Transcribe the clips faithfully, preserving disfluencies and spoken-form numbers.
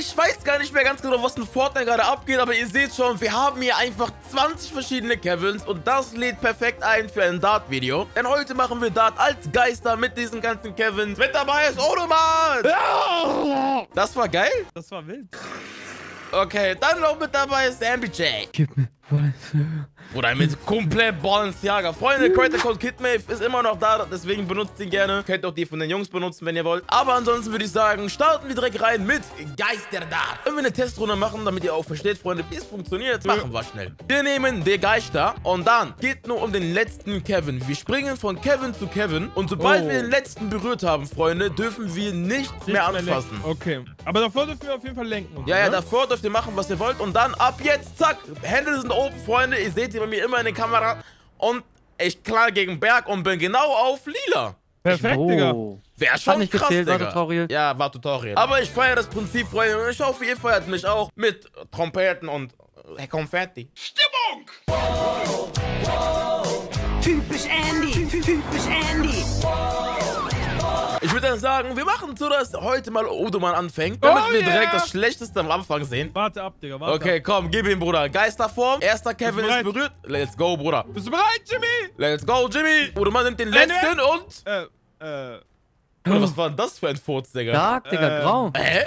ich weiß gar nicht mehr ganz genau, was mit Fortnite gerade abgeht, aber ihr seht schon, wir haben hier einfach zwanzig verschiedene Kevins und das lädt perfekt ein für ein Dart-Video. Denn heute machen wir Dart als Geister mit diesen ganzen Kevins. Mit dabei ist Oduman! Das war geil? Das war wild. Okay, dann noch mit dabei ist der M P J. Gib mir Balenciaga. Oder mit komplett Balenciaga. Freunde, Creator Code Kidmave ist immer noch da, deswegen benutzt ihn gerne. Könnt auch die von den Jungs benutzen, wenn ihr wollt. Aber ansonsten würde ich sagen, starten wir direkt rein mit Geisterdart. Wenn wir eine Testrunde machen, damit ihr auch versteht, Freunde, wie es funktioniert, machen wir schnell. Wir nehmen den Geister und dann geht nur um den letzten Kevin. Wir springen von Kevin zu Kevin und sobald oh. wir den letzten berührt haben, Freunde, dürfen wir nichts mehr anfassen. Okay, aber davor dürfen wir auf jeden Fall lenken. Ja, ja, ne? davor dürfen ihr machen, was ihr wollt und dann ab jetzt, zack, Hände sind oben, Freunde, ihr seht sie bei mir immer in der Kamera und ich knall gegen Berg und bin genau auf lila. Perfekt, oh. Digga. Wäre schon nicht krass, gezählt, Digga. War Tutorial. Ja, war Tutorial. Aber ich feiere das Prinzip, Freunde, und ich hoffe, ihr feiert mich auch mit Trompeten und Konfetti. Stimmung! Wow, wow. Typisch Andy, typisch Andy. Ich würde dann sagen, wir machen so, dass heute mal Oduman anfängt, damit oh, wir yeah. direkt das Schlechteste am Anfang sehen. Warte ab, Digga, warte Okay, ab. komm, gib ihm, Bruder. Geisterform. Erster Kevin ist berührt. Let's go, Bruder. Bist du bereit, Jimmy? Let's go, Jimmy. Oduman nimmt den letzten äh, und... Äh, äh... Oder was war denn das für ein Furz, Digga? Stark, Digga, äh, grau. Äh?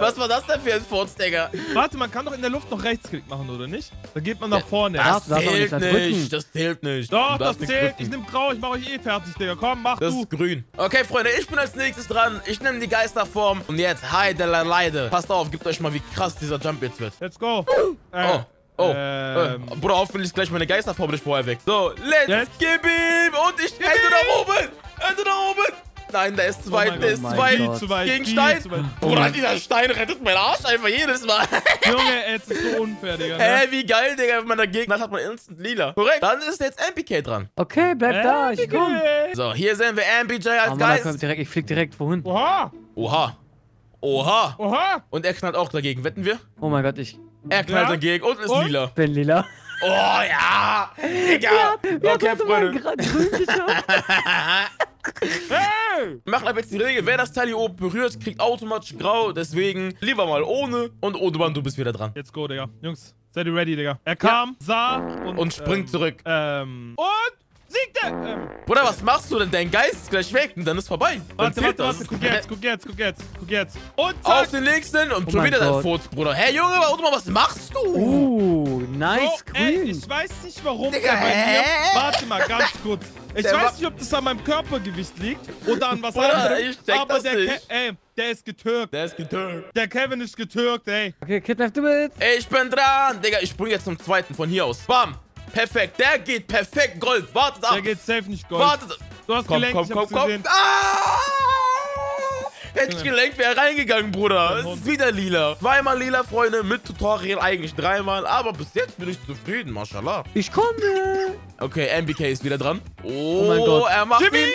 Was war das denn für ein Furz, Digga? Warte, man kann doch in der Luft noch Rechtsklick machen, oder nicht? Da geht man nach vorne. Das, das zählt nicht, nicht, das zählt nicht. Doch, das zählt. Ich nehm grau, ich mach euch eh fertig, Digga. Komm, mach das du. Das ist grün. Okay, Freunde, ich bin als nächstes dran. Ich nehme die Geisterform. Und jetzt, Heidelaleide. Passt auf, gebt euch mal, wie krass dieser Jump jetzt wird. Let's go. Äh. Oh. Oh, ähm. Bruder, hoffentlich ist gleich meine Geisterform nicht vorher weg. So, let's yes. gib ihm! Und ich hände da oben! Hände da oben! Nein, da ist zwei, da ist zwei gegen Stein. Bruder, dieser Stein rettet meinen Arsch einfach jedes Mal. Junge, es ist so unfair, Digga. Hä, hey, wie geil, Digga, wenn man dagegen hat, hat man instant lila. Korrekt, dann ist jetzt M B K dran. Okay, bleib da, ich komm. So, hier sehen wir M B J als oh, Mann, Geist. Direkt, ich flieg direkt, wohin? Oha! Oha! Oha! Oha! Und er knallt auch dagegen, wetten wir? Oh mein Gott, ich... Er knallt ja. dagegen und ist und? lila. Bin lila. Oh ja! Egal! Ja, okay, Freunde. Hey! Macht ab jetzt die Regel, wer das Teil hier oben berührt, kriegt automatisch grau. Deswegen lieber mal ohne. Und Oduman, du bist wieder dran. Let's go, Digga. Jungs, seid ihr ready, Digga? Er kam, ja. sah und... Und springt ähm, zurück. Ähm... Und... Siegt er! Ähm. Bruder, was machst du denn? Dein Geist ist gleich weg und dann ist vorbei. Warte, warte, warte, guck jetzt, guck jetzt, guck jetzt, guck jetzt. Und zack. Auf den nächsten und oh schon wieder dein Foto, Bruder. Hey, Junge, was machst du? Uh, nice, so, ey, ich weiß nicht, warum Digga, der bei mir... Warte mal, ganz kurz. Ich der weiß nicht, ob das an meinem Körpergewicht liegt oder an was Bruder, anderem. Ich check aber das der nicht. Ey, der ist getürkt. Der ist getürkt. Der Kevin ist getürkt, ey. Okay, Kidnap, du bist. Ich bin dran. Digga, ich spring jetzt zum zweiten von hier aus. Bam. Perfekt, der geht perfekt Gold. Wartet ab. Der geht safe nicht Gold. Wartet ab. Du hast komm, gelenkt, komm, ich komm, komm. Gesehen. Ah! Hätte ich gelenkt, wäre reingegangen, Bruder. Es ist wieder lila. Zweimal lila, Freunde, mit Tutorial eigentlich dreimal. Aber bis jetzt bin ich zufrieden, mashallah. Ich komme. Okay, M B K ist wieder dran. Oh, oh mein Gott. Er macht Jimmy! ihn.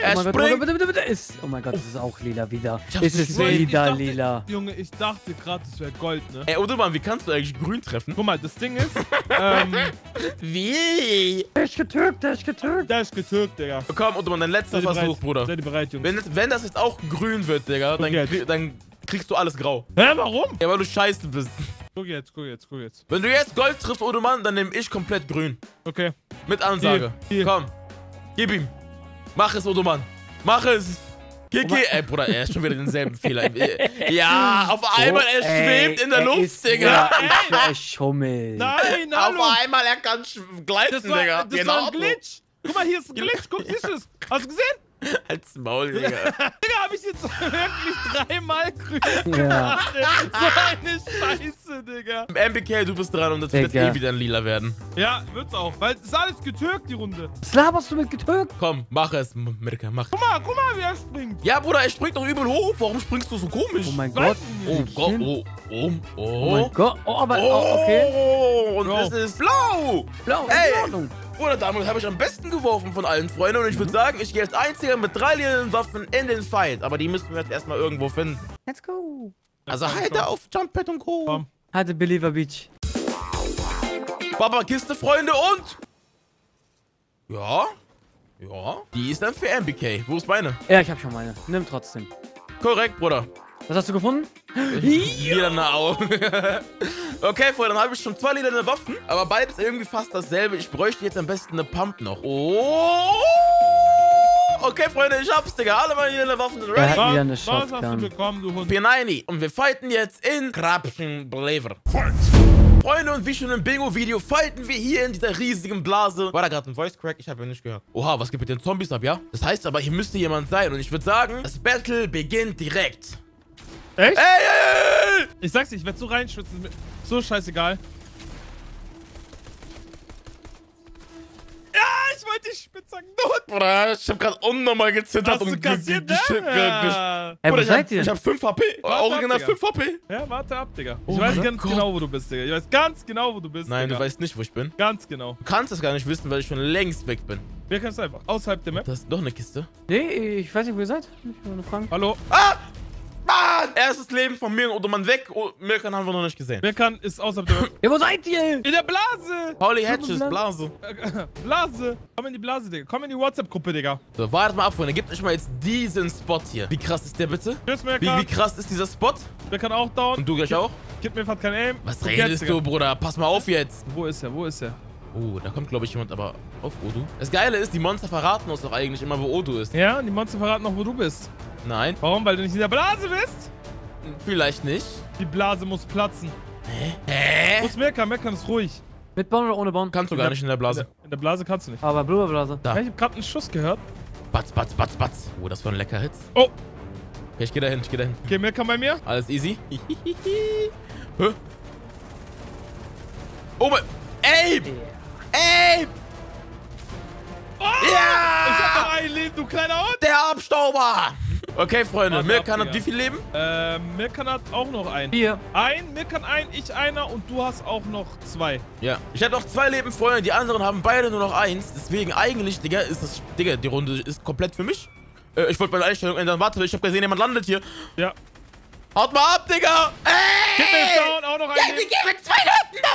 Er oh springt. Gott, bitte, bitte, bitte, ist, oh mein Gott, das ist auch lila wieder. Ist es wieder ich dachte, lila. Junge, ich dachte gerade, das wäre Gold, ne? Ey, Oduman, wie kannst du eigentlich grün treffen? Guck mal, das Ding ist, ähm... Wie? Der ist getürkt, der ist getürkt. Der ist getürkt, Digga. Komm, Oduman, dein letzter Versuch, bereit? Bruder. Seid ihr bereit, Jungs? Wenn, wenn das jetzt auch grün wird, Digga, dann, dann kriegst du alles grau. Hä, warum? Ja, weil du scheiße bist. Guck jetzt, guck jetzt, guck jetzt. Wenn du jetzt Gold triffst, Oduman, dann nehme ich komplett grün. Okay. Mit Ansage. Hier, hier. Komm, gib ihm. Mach es, Oduman. Mach es. Kiki. Oh ey, Bruder, er ist schon wieder denselben Fehler. Ja, auf einmal, er schwebt oh, ey, in der Luft, Digga. Er schummelt. Nein, nein. Auf einmal, er kann gleiten, das war, Digga. Das genau. war ein Glitch. Guck mal, hier ist ein Glitch. Guck, siehst du das? Hast du gesehen? Als Maul, Digga. Digga, hab ich jetzt wirklich dreimal grün gemacht. So eine Scheiße, Digga. M B K, du bist dran und das Digga. wird eh wieder ein lila werden. Ja, wird's auch. Weil es ist alles getürkt, die Runde. Was laberst du mit getürkt? Komm, mach es, Mirka, mach. Guck mal, guck mal, wie er springt. Ja, Bruder, er springt doch übel hoch. Warum springst du so komisch? Oh mein Gott. Oh Gott, oh, oh, oh. Oh mein Gott. Oh, aber, oh, okay. Oh, und es ist blau. Blau, in Ordnung. Bruder, damit habe ich am besten geworfen von allen Freunden. Und ich würde sagen, ich gehe als Einziger mit drei lilien Waffen in den Fight. Aber die müssen wir jetzt erstmal irgendwo finden. Let's go. Also halte auf Jumppad und Co. Komm. Halte Believer Beach. Baba Kiste, Freunde, und... Ja. Ja. Die ist dann für M B K. Wo ist meine? Ja, ich habe schon meine. Nimm trotzdem. Korrekt, Bruder. Was hast du gefunden? Lila Augen. Okay, Freunde, dann habe ich schon zwei lila Waffen. Aber beides irgendwie fast dasselbe. Ich bräuchte jetzt am besten eine Pump noch. Oh! Okay, Freunde, ich hab's, Digga. Alle meine lila Waffen sind ready. Was, eine was hast du bekommen, du Hund? P neunzig. Und wir fighten jetzt in Krabschen Blaver. Fight! Freunde, und wie schon im Bingo-Video fighten wir hier in dieser riesigen Blase. War da gerade ein Voice-Crack? Ich habe ihn nicht gehört. Oha, was geht mit den Zombies ab, ja? Das heißt aber, hier müsste jemand sein. Und ich würde sagen, das Battle beginnt direkt. Echt? Ey, ey, ey. Ich sag's dir, ich werde so reinschwitzen. So scheißegal. Ja, ich wollte die Spitzhacken tot. Bruder, ich hab grad unnormal gezittert. Hast und kassiert, ne? Hey, was seid ihr? Ich hab fünf H P. Original fünf H P. Ja, warte ab, Digga. Ich oh weiß ganz Gott. genau, wo du bist, Digga. Ich weiß ganz genau, wo du bist, Nein, Digga. du weißt nicht, wo ich bin. Ganz genau. Du kannst es gar nicht wissen, weil ich schon längst weg bin. Wir können es einfach. Außerhalb der Map. Das ist doch eine Kiste. Nee, ich weiß nicht, wo ihr seid. Ich will nur fragen. Hallo. Ah! Mann! Erstes Leben von mir und Oduman weg. Oh, Mirkan haben wir noch nicht gesehen. Mirkan ist außerhalb der Welt. Ja, wo seid ihr? In der Blase! Holy Hatches, Blase. Blase! Komm in die Blase, Digga. Komm in die WhatsApp-Gruppe, Digga. So, wartet mal ab, Freunde. Gebt euch mal jetzt diesen Spot hier. Wie krass ist der bitte? Tschüss, Mirkan. Wie, wie krass ist dieser Spot? Mirkan auch down. Und du gleich Gib, auch? Gib mir fast kein Aim. Was Guck redest jetzt, du, Bruder? Pass mal auf jetzt. Wo ist er? Wo ist er? Oh, da kommt, glaube ich, jemand aber auf Odu. Das Geile ist, die Monster verraten uns doch eigentlich immer, wo Odu ist. Ja, die Monster verraten auch, wo du bist. Nein. Warum? Weil du nicht in der Blase bist? Vielleicht nicht. Die Blase muss platzen. Hä? Hä? Wo ist Mirkan? Mirkan ist ruhig. Mit Bauen oder ohne Bauen? Kannst du gar nicht in der Blase. In der, in der Blase kannst du nicht. Aber Blubberblase. Da. Ich hab gerade einen Schuss gehört. Batz, batz, batz, batz. Oh, das war ein lecker Hitz. Oh. Okay, ich geh da hin, ich geh da hin. Okay, Mirkan bei mir. Alles easy. Hä? Oh mein... Ey! Ey! Oh! Ja! Ich hab noch ein Leben, du kleiner Hund! Der Abstauber! Okay, Freunde, Mirkan hat wie viel Leben? Äh, Mirkan hat auch noch ein. Vier. Ein, Mirkan ein, ich einer und du hast auch noch zwei. Ja. Ich hab noch zwei Leben, Freunde, die anderen haben beide nur noch eins. Deswegen eigentlich, Digga, ist das... Digga, die Runde ist komplett für mich. Äh, ich wollte meine Einstellung ändern. Warte, ich hab gesehen, jemand landet hier. Ja. Haut mal ab, Digga! Ey! Gib mir down, auch noch ein Leben. Ja, die geben zwei Leuten da!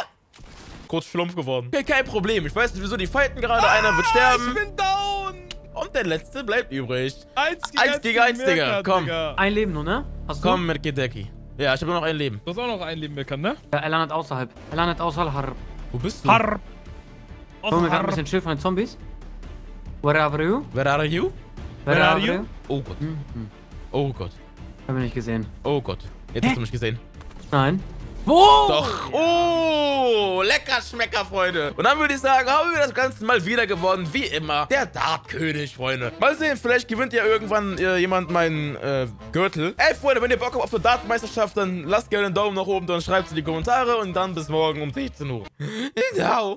Kurz schlumpf geworden. Okay, kein Problem. Ich weiß nicht, wieso die fighten gerade. Ah, einer wird sterben. Ich bin down. Und der letzte bleibt übrig. Eins gegen eins, gegen eins Digga. Digga. Komm. Ein Leben nur, ne? Hast du? Komm, Merkedeki. Ja, ich habe nur noch ein Leben. Du hast auch noch ein Leben, Mirkan, ne? Ja, er landet außerhalb. Er landet außerhalb. Wo bist du? Harp. Komm, wir haben ein bisschen Schild von den Zombies. Where are you? Where are you? Where, Where are, you? are you? Oh Gott. Mhm. Oh Gott. Haben wir nicht gesehen. Oh Gott. Jetzt Hä? hast du mich gesehen. Nein. Oh. Doch. Oh, lecker Schmecker, Freunde. Und dann würde ich sagen, haben wir das Ganze mal wieder gewonnen. Wie immer, der Dartkönig, Freunde. Mal sehen, vielleicht gewinnt ja irgendwann äh, jemand meinen äh, Gürtel. Ey, Freunde, wenn ihr Bock habt auf eine Dartmeisterschaft, dann lasst gerne einen Daumen nach oben, dann schreibt es in die Kommentare und dann bis morgen um sechzehn Uhr. Ciao.